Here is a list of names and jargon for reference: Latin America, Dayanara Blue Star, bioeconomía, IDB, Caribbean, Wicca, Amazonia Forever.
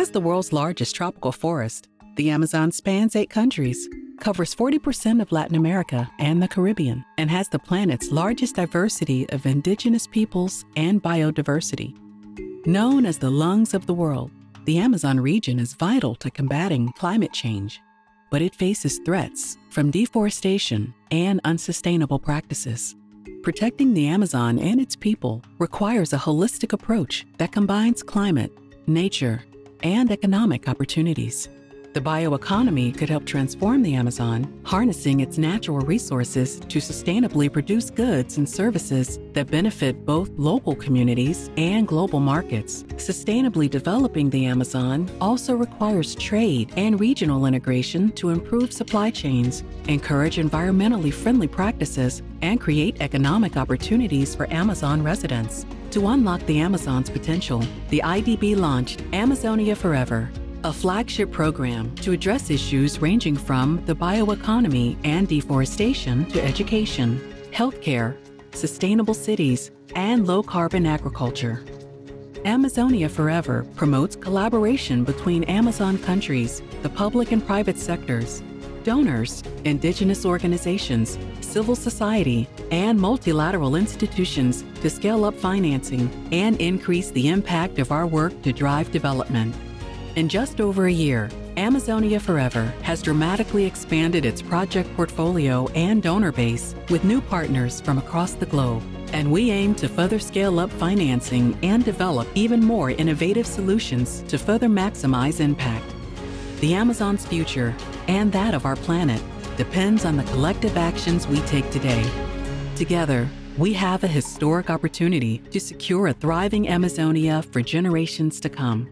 As the world's largest tropical forest, the Amazon spans 8 countries, covers 40% of Latin America and the Caribbean, and has the planet's largest diversity of indigenous peoples and biodiversity. Known as the lungs of the world, the Amazon region is vital to combating climate change, but it faces threats from deforestation and unsustainable practices. Protecting the Amazon and its people requires a holistic approach that combines climate, nature, and economic opportunities. The bioeconomy could help transform the Amazon, harnessing its natural resources to sustainably produce goods and services that benefit both local communities and global markets. Sustainably developing the Amazon also requires trade and regional integration to improve supply chains, encourage environmentally friendly practices, and create economic opportunities for Amazon residents. To unlock the Amazon's potential, the IDB launched Amazonia Forever, a flagship program to address issues ranging from the bioeconomy and deforestation to education, healthcare, sustainable cities, and low-carbon agriculture. Amazonia Forever promotes collaboration between Amazon countries, the public and private sectors, donors, indigenous organizations, civil society, and multilateral institutions to scale up financing and increase the impact of our work to drive development. In just over a year, Amazonia Forever has dramatically expanded its project portfolio and donor base with new partners from across the globe. And we aim to further scale up financing and develop even more innovative solutions to further maximize impact. The Amazon's future, and that of our planet, depends on the collective actions we take today. Together, we have a historic opportunity to secure a thriving Amazonia for generations to come.